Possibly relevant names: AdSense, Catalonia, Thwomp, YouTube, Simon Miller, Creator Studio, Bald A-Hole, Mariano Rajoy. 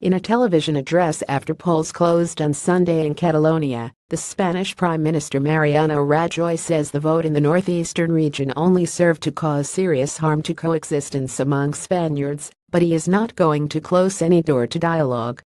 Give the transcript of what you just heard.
In a television address after polls closed on Sunday in Catalonia, the Spanish Prime Minister Mariano Rajoy says the vote in the northeastern region only served to cause serious harm to coexistence among Spaniards, but he is not going to close any door to dialogue.